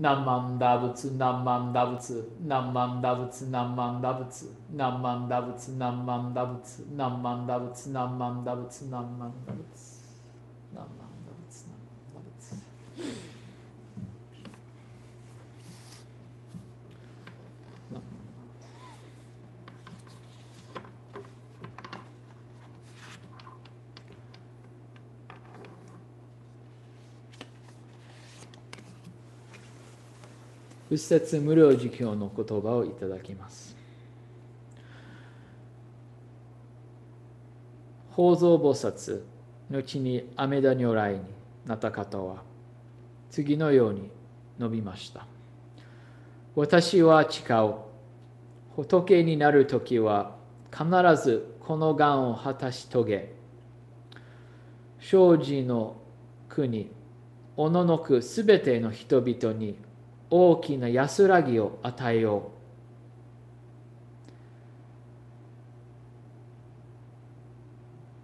何万打仏何万打仏何万打仏何万打仏何万打仏何万打仏何万打仏何万打仏何万打仏何万打仏何万打仏。仏説無量寿経の言葉をいただきます。法蔵菩薩、後に阿弥陀如来になった方は、次のように述べました。私は誓う。仏になるときは、必ずこの願を果たし遂げ、生死の国、おののくすべての人々に、大きな安らぎを与えよ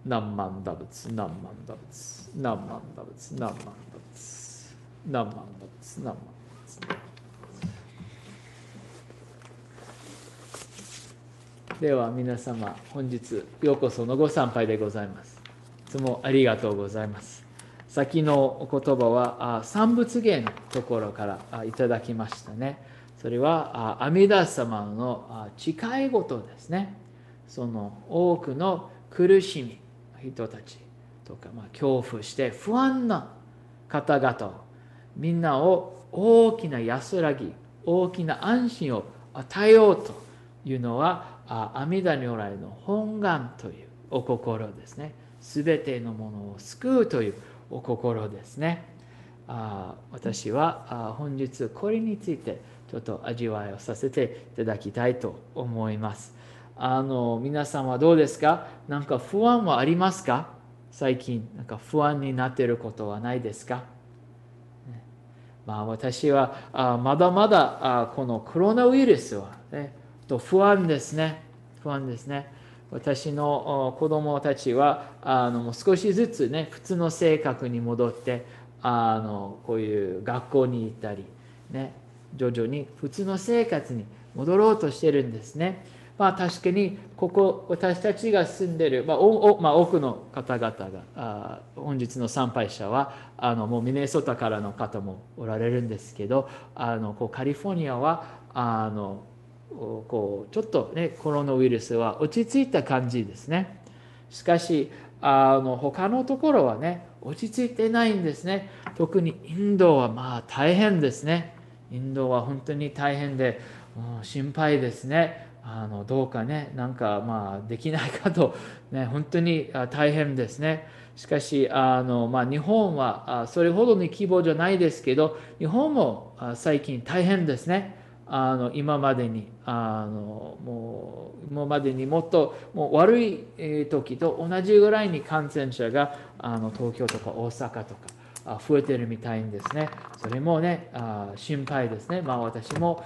う。何万打仏、何万打仏、何万打仏、何万打仏、何万打仏、何万打仏。では皆様、本日ようこそのご参拝でございます。いつもありがとうございます。先のお言葉は三仏芸のところからいただきましたね。それは阿弥陀様の誓い事ですね。その多くの苦しみ人たちとか、恐怖して不安な方々をみんなを大きな安らぎ大きな安心を与えようというのは阿弥陀如来の本願というお心ですね。すべてのものを救うというお心ですね。私は本日これについてちょっと味わいをさせていただきたいと思います。皆さんはどうですか？なんか不安はありますか？最近なんか不安になっていることはないですか？私はまだまだこのコロナウイルスは、不安ですね。不安ですね。私の子供たちはもう少しずつね、普通の性格に戻ってこういう学校に行ったり、ね、徐々に普通の生活に戻ろうとしてるんですね。確かにここ私たちが住んでる、多くの方々が本日の参拝者はもうミネソタからの方もおられるんですけど、こうカリフォルニアはこうちょっとね、コロナウイルスは落ち着いた感じですね。しかし他のところはね、落ち着いてないんですね。特にインドは大変ですね。インドは本当に大変で、心配ですね。どうかね、なんかできないかと、ね、本当に大変ですね。しかし日本はそれほどの規模じゃないですけど、日本も最近大変ですね。今までにもう今までにもっともう悪い時と同じぐらいに感染者が東京とか大阪とか増えてるみたいんですね。それもね、心配ですね。私も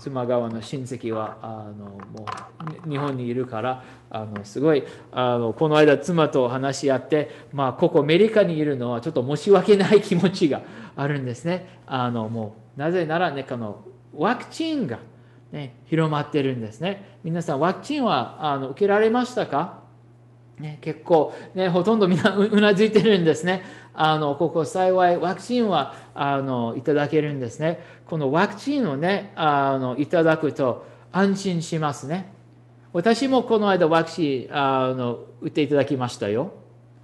妻側の親戚はもう日本にいるから、すごいこの間妻と話し合って、ここアメリカにいるのはちょっと申し訳ない気持ちがあるんですね。もうなぜならね、このワクチンが、ね、広まってるんですね。皆さんワクチンは受けられましたか？ね、結構、ね、ほとんどみんなうなずいてるんですね。ここ幸いワクチンはいただけるんですね。このワクチンをね、いただくと安心しますね。私もこの間ワクチン打っていただきましたよ。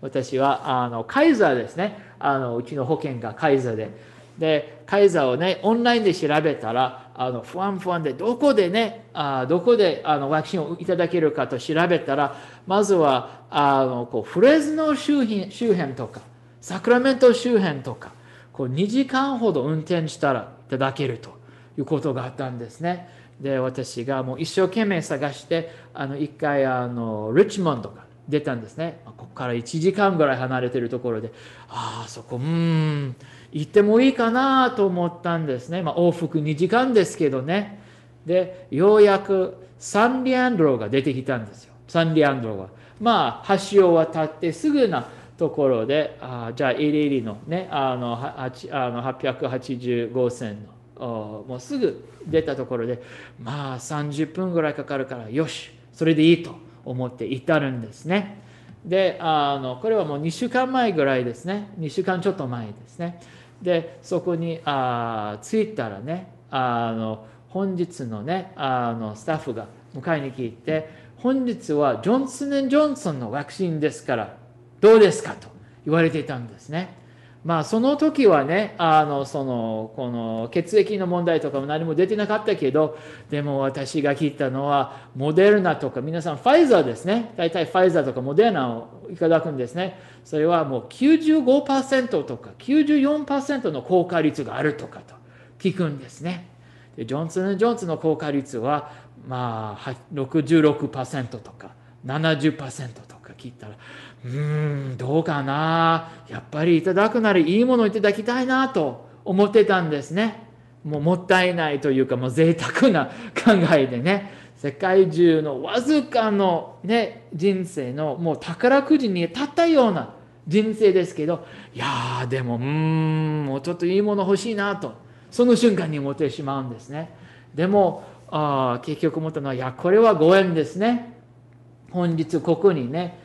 私はカイザーですね。うちの保険がカイザーでカイザーをね、オンラインで調べたら不安でどこでね、ワクチンをいただけるかと調べたら、まずはこうフレズノ周辺とかサクラメント周辺とか、こう2時間ほど運転したらいただけるということがあったんですね。で私がもう一生懸命探して一回リッチモンドから出たんですね。ここから1時間ぐらい離れてるところで、そこ行ってもいいかなと思ったんですね。往復2時間ですけどね。でようやくサンリアンドロが出てきたんですよ。サンリアンドロは橋を渡ってすぐなところで、じゃあエリエリのね、885線のもうすぐ出たところで、まあ30分ぐらいかかるからよし、それでいいと思って至るんですね。で、これはもう2週間前ぐらいですね、2週間ちょっと前ですね。で、そこに着いたらね、本日のね、スタッフが迎えに来て、本日はジョンソン&ジョンソンのワクチンですからどうですかと言われていたんですね。まあその時はね、この血液の問題とかも何も出てなかったけど、でも私が聞いたのはモデルナとか、皆さんファイザーですね。大体ファイザーとかモデルナをいただくんですね。それはもう 95% とか 94% の効果率があるとかと聞くんですね。で、ジョンソン&ジョンソンの効果率はまあ 66% とか 70% とか聞いたら、どうかな、やっぱりいただくならいいものをいただきたいなと思ってたんですね。もうもったいないというか、もう贅沢な考えでね、世界中のわずかのね、人生のもう宝くじに立ったような人生ですけど、いやーでももうちょっといいもの欲しいなと、その瞬間に思ってしまうんですね。でも結局思ったのは、いや、これはご縁ですね。本日ここにね、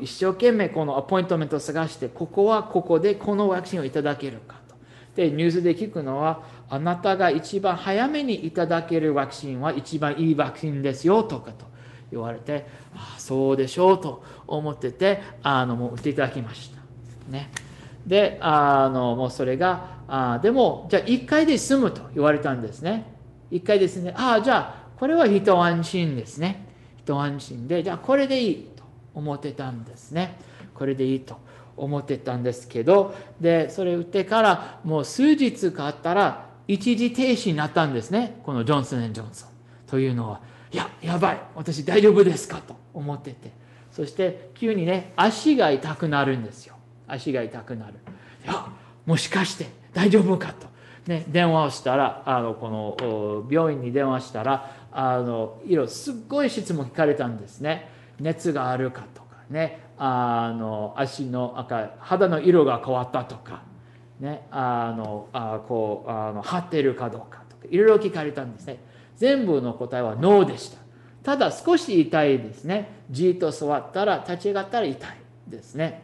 一生懸命このアポイントメントを探して、ここはここでこのワクチンをいただけるかと。で、ニュースで聞くのは、あなたが一番早めにいただけるワクチンは一番いいワクチンですよとかと言われて、ああそうでしょうと思ってて、もう打っていただきましたね。で、もうそれが、でもじゃあ1回で済むと言われたんですね。1回ですね。じゃあこれは一安心ですね。一安心で、じゃあこれでいいと思ってたんですね。これでいいと思ってたんですけど、でそれ打ってからもう数日かったら一時停止になったんですね。このジョンソン&ジョンソンというのは、やばい、私大丈夫ですかと思ってて、そして急にね、足が痛くなるんですよ。足が痛くなる。もしかして大丈夫かと、ね、電話をしたら、この病院に電話したら、すっごい質問聞かれたんですね。熱があるかとかね、足の肌の色が変わったとかね、張ってるかどうかとか、いろいろ聞かれたんですね。全部の答えはノーでした。ただ少し痛いですね。じっと座ったら、立ち上がったら痛いですね。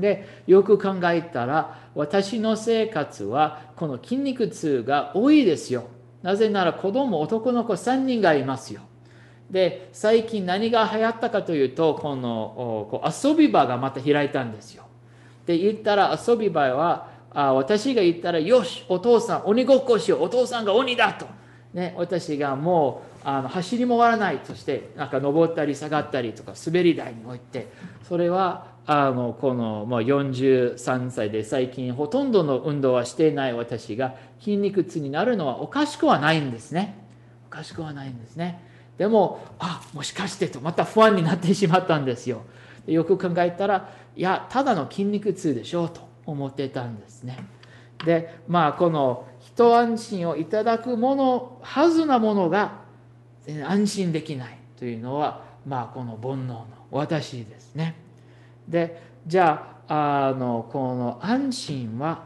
で、よく考えたら、私の生活はこの筋肉痛が多いですよ。なぜなら子供、男の子3人がいますよ。で、最近何が流行ったかというと、この遊び場がまた開いたんですよ。で、行ったら遊び場は、私が行ったら、よし、お父さん、鬼ごっこしよう、お父さんが鬼だと。ね、私がもう走り回らないとして、なんか登ったり下がったりとか、滑り台に置いて、それは、このもう43歳で最近ほとんどの運動はしていない私が筋肉痛になるのはおかしくはないんですね。おかしくはないんですね。でも、もしかしてとまた不安になってしまったんですよ。で、よく考えたら、いや、ただの筋肉痛でしょうと思ってたんですね。で、まあこの一安心をいただくものはずなものが安心できないというのは、まあこの煩悩の私ですね。で、じゃあ、この安心は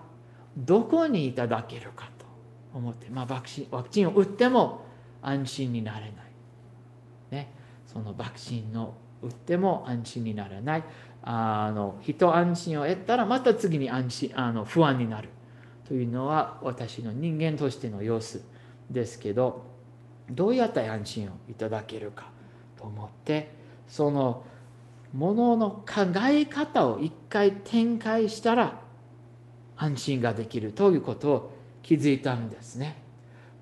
どこにいただけるかと思って、まあ、ワクチンを打っても安心になれない、ね、そのワクチンを打っても安心になれない、一安心を得たらまた次に不安になるというのは私の人間としての様子ですけど、どうやって安心をいただけるかと思って、そのものの考え方を一回展開したら安心ができるということを気づいたんですね。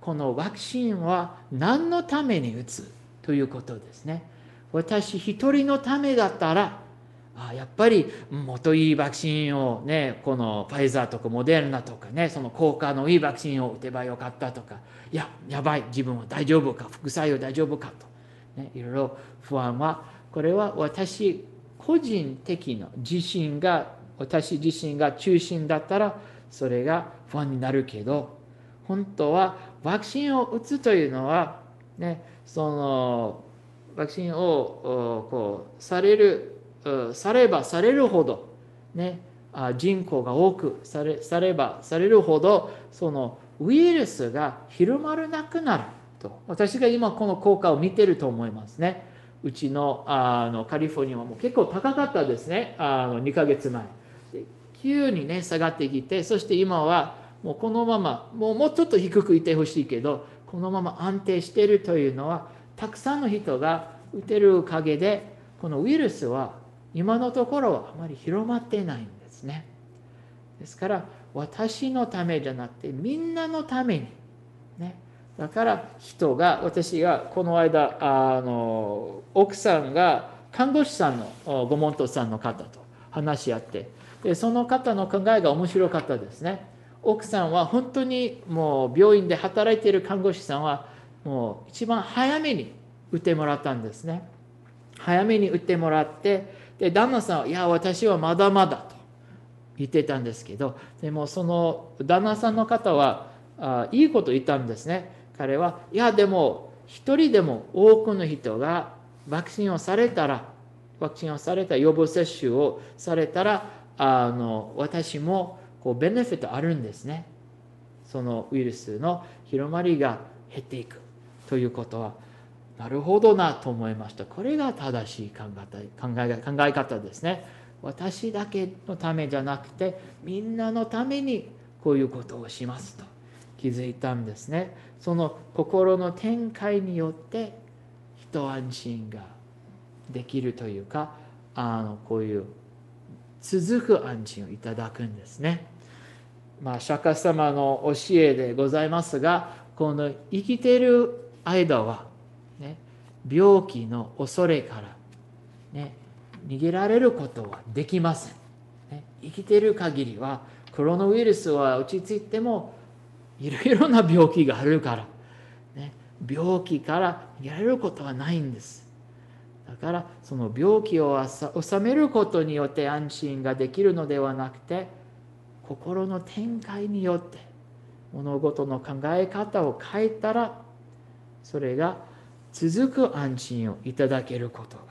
このワクチンは何のために打つということですね。私一人のためだったら、やっぱりもっといいワクチンをね、このファイザーとかモデルナとかね、その効果のいいワクチンを打てばよかったとか、やばい、自分は大丈夫か、副作用大丈夫かと、ね、いろいろ不安は、これは私個人的な自信が、私自身が中心だったらそれが不安になるけど、本当はワクチンを打つというのは、ね、そのワクチンをされればされるほどね、人口が多くされるほど、そのウイルスが広まらなくなると。私が今この効果を見てると思いますね。うちのカリフォルニアはもう結構高かったですね。2ヶ月前で急にね下がってきて、そして今はもうこのままもうちょっと低くいてほしいけど、このまま安定しているというのは、たくさんの人が打てるおかげで、このウイルスは今のところはあまり広まっていないんですね。ですから私のためじゃなくてみんなのためにね。だから人が、私がこの間奥さんが看護師さんのご門徒さんの方と話し合って、でその方の考えが面白かったですね。奥さんは本当にもう病院で働いている看護師さんはもう一番早めに打ってもらったんですね。早めに打ってもらって、で旦那さんは「いや私はまだまだ」と言ってたんですけど、でもその旦那さんの方はいいこと言ったんですね。彼は、いやでも一人でも多くの人がワクチンをされた予防接種をされたら、私もこうベネフィットあるんですね。そのウイルスの広まりが減っていくということは、なるほどなと思いました。これが正しい考え方ですね。私だけのためじゃなくてみんなのためにこういうことをしますと気づいたんですね。その心の展開によって一安心ができるというか、こういう続く安心をいただくんですね。釈迦様の教えでございますが、この生きている間は、ね、病気の恐れから、ね、逃げられることはできません、ね。生きている限りはコロナウイルスは落ち着いてもいろいろな病気があるから、ね、病気から逃げられることはないんです。だからその病気を治めることによって安心ができるのではなくて、心の展開によって物事の考え方を変えたら、それが続く安心をいただけることが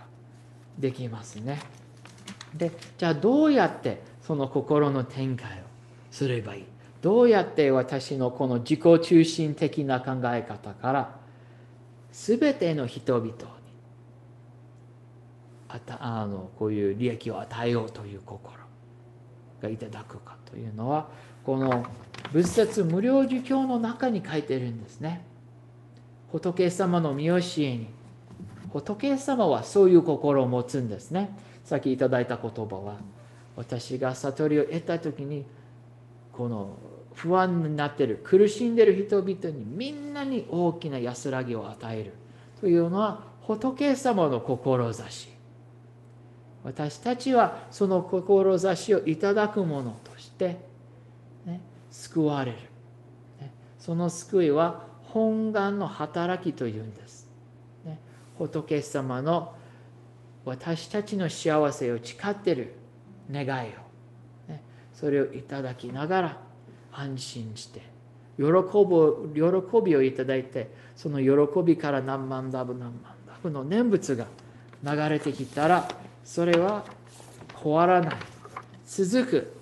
できますね。で、じゃあどうやってその心の展開をすればいい？どうやって私のこの自己中心的な考え方から全ての人々にこういう利益を与えようという心がいただくかというのは、この仏説無量寿経の中に書いてるんですね。仏様の御教えに、仏様はそういう心を持つんですね。さっきいただいた言葉は、私が悟りを得た時にこの不安になっている苦しんでいる人々にみんなに大きな安らぎを与えるというのは仏様の志。私たちはその志をいただくものとして、ね、救われる、ね、その救いは本願の働きというんです、ね、仏様の私たちの幸せを誓っている願いを、ね、それをいただきながら安心して喜びをいただいて、その喜びから何万ダブ何万ダブの念仏が流れてきたら、それは変わらない続く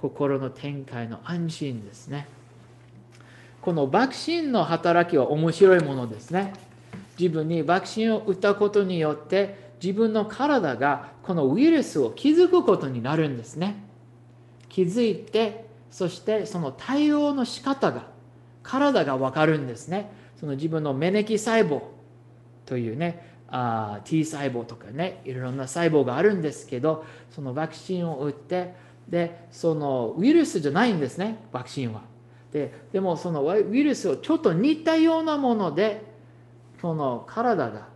心の展開の安心ですね。この爆心の働きは面白いものですね。自分に爆心を打ったことによって、自分の体がこのウイルスを気づくことになるんですね。気づいて、そしてその対応の仕方が、体がわかるんですね。その自分の免疫細胞というね、T 細胞とかね、いろんな細胞があるんですけど、そのワクチンを打って、で、そのウイルスじゃないんですね、ワクチンは。でもそのウイルスをちょっと似たようなもので、この体が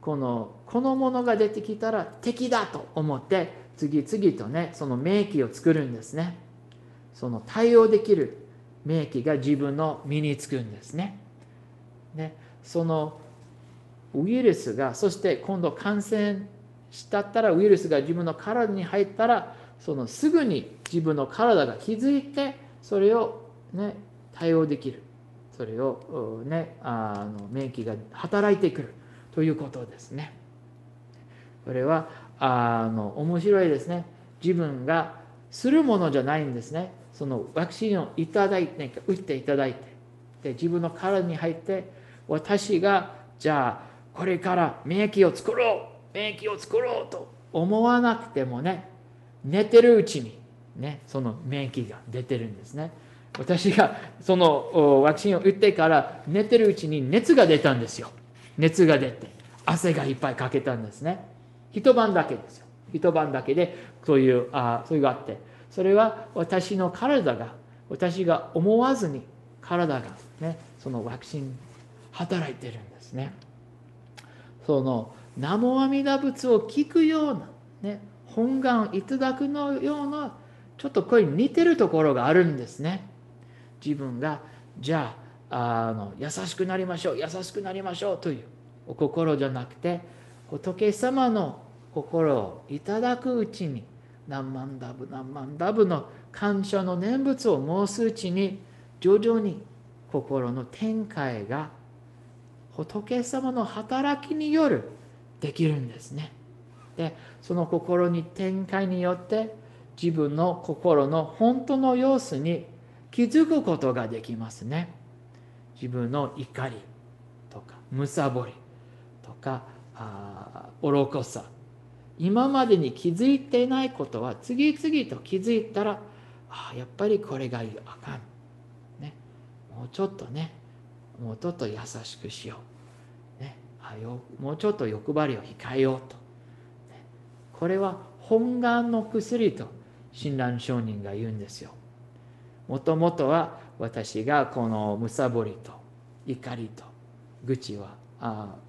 このものが出てきたら敵だと思って次々とね、その免疫を作るんですね。その対応できる免疫が自分の身につくんですね。でそのウイルスが、そして今度感染したら、ウイルスが自分の体に入ったら、そのすぐに自分の体が気づいて、それをね、対応できる、それを、ね、免疫が働いてくるということですね。これは面白いですね。自分がするものじゃないんですね。そのワクチンをいただいて、打っていただいて、で自分の体に入って、私がじゃあこれから免疫を作ろう、免疫を作ろうと思わなくてもね、寝てるうちにね、その免疫が出てるんですね。私がそのワクチンを打ってから寝てるうちに熱が出たんですよ。熱が出て汗がいっぱいかけたんですね。一晩だけですよ。一晩だけでそういうがあって、それは私の体が、私が思わずに体がね、そのワクチン働いてるんですね。その南無阿弥陀仏を聞くようなね、本願をいただくのような、ちょっとこれ似てるところがあるんですね。自分がじゃあ優しくなりましょう、優しくなりましょうというお心じゃなくて、仏様の心をいただくうちに、何万ダブ何万ダブの感謝の念仏を申すうちに、徐々に心の展開が仏様の働きによるできるんですね。でその心に展開によって、自分の心の本当の様子に気づくことができますね。自分の怒りとか貪りとか愚かさ、今までに気づいていないことは次々と気づいたら、やっぱりこれがあかん、ね、もうちょっとね、もうちょっと優しくしよう、ね、もうちょっと欲張りを控えようと、ね、これは本願の薬と親鸞聖人が言うんですよ。もともとは私がこの貪りと怒りと愚痴は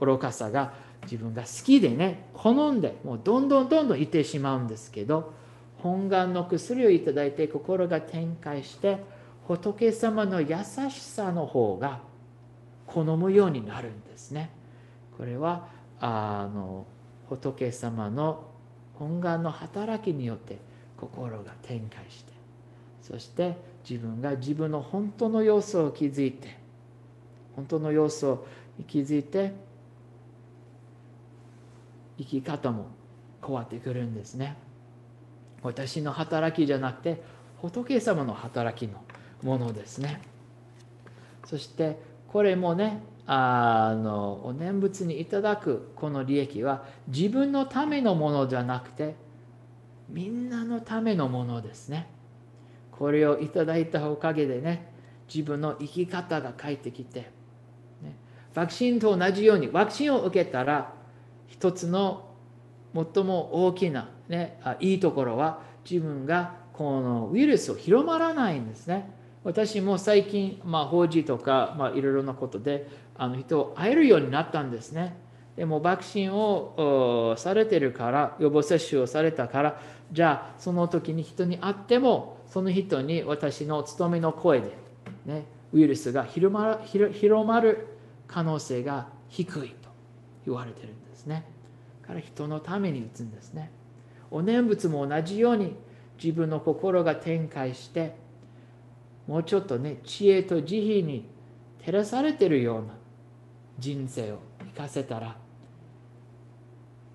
愚かさが自分が好きでね、好んでもうどんどんいてしまうんですけど、本願の薬をいただいて心が展開して、仏様の優しさの方が好むようになるんですね。これは仏様の本願の働きによって心が展開して、そして自分が自分の本当の様子を気づいて、本当の様子を気づいて、生き方も変わってくるんですね。私の働きじゃなくて仏様の働きのものですね。そしてこれもね、お念仏にいただくこの利益は自分のためのものじゃなくて、みんなのためのものですね。これをいただいたおかげでね、自分の生き方が変えてきて、ね、ワクチンと同じようにワクチンを受けたら、一つの最も大きな、ね、いいところは自分がこのウイルスを広まらないんですね。私も最近、法事とか、いろいろなことで人を会えるようになったんですね。でもワクチンをされてるから、予防接種をされたから、じゃあその時に人に会っても、その人に私の勤めの声で、ね、ウイルスが広まる可能性が低いと言われてるんですね。だから人のために打つんですね。お念仏も同じように自分の心が展開して、もうちょっとね、知恵と慈悲に照らされているような人生を生かせたら、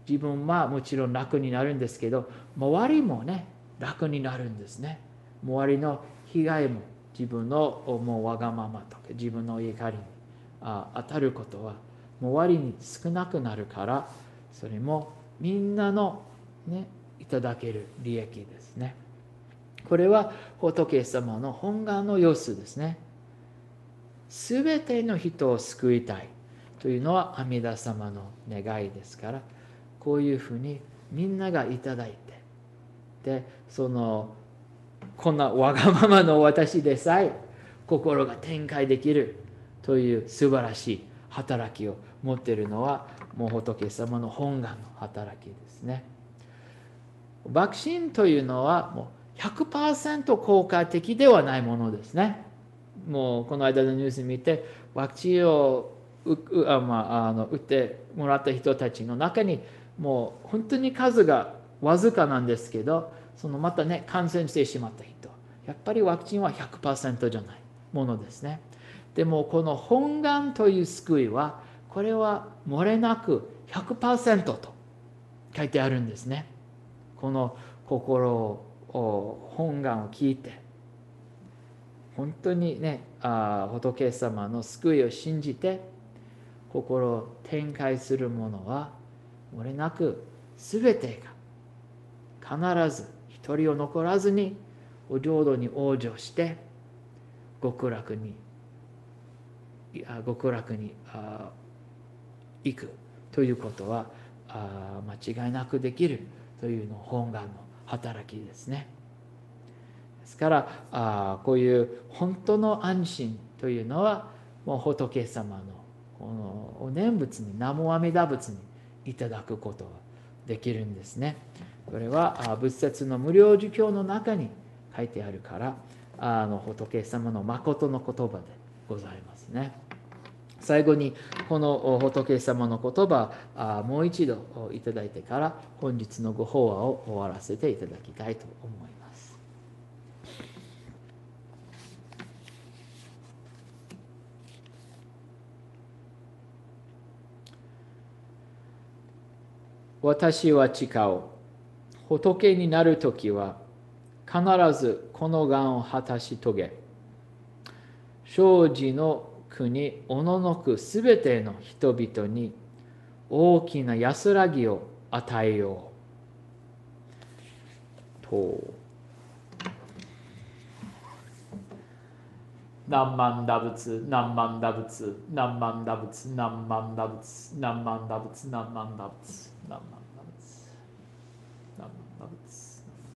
自分はもちろん楽になるんですけど、周りもね、楽になるんですね。周りの被害も自分のわがままとか自分の怒りに当たることは周りに少なくなるから、それもみんなのね、いただける利益ですね。これは仏様の本願の様子ですね。すべての人を救いたいというのは阿弥陀様の願いですから、こういうふうにみんながいただいて、でこんなわがままの私でさえ心が展開できるという素晴らしい働きを持っているのは、もう仏様の本願の働きですね。ワクチンというのはもう 100% 効果的ではないものですね。もうこの間のニュース見て、ワクチンを打ってもらった人たちの中に、もう本当に数がわずかなんですけど、またね、感染してしまった人、やっぱりワクチンは 100% じゃないものですね。でもこの本願という救いは、これは漏れなく 100% と書いてあるんですね。この心を本願を聞いて本当にね仏様の救いを信じて心を展開するものは漏れなく全てが必ず一人を残らずにお浄土に往生して極楽に行くということは間違いなくできるというの本願の働きですね。ですからこういう本当の安心というのはもう仏様のこのお念仏に南無阿弥陀仏にいただくことができるんですね。これは仏説の無量寿経の中に書いてあるから仏様の誠の言葉でございますね。最後にこの仏様の言葉もう一度いただいてから本日のご法話を終わらせていただきたいと思います。私は誓う。仏になるときは必ずこの願を果たし遂げ、生死の国おののくすべての人々に大きな安らぎを与えようと。南無阿弥陀仏、南無阿弥陀仏、南無阿弥陀仏、南無阿弥陀仏、南無阿弥陀仏、南無阿弥陀仏。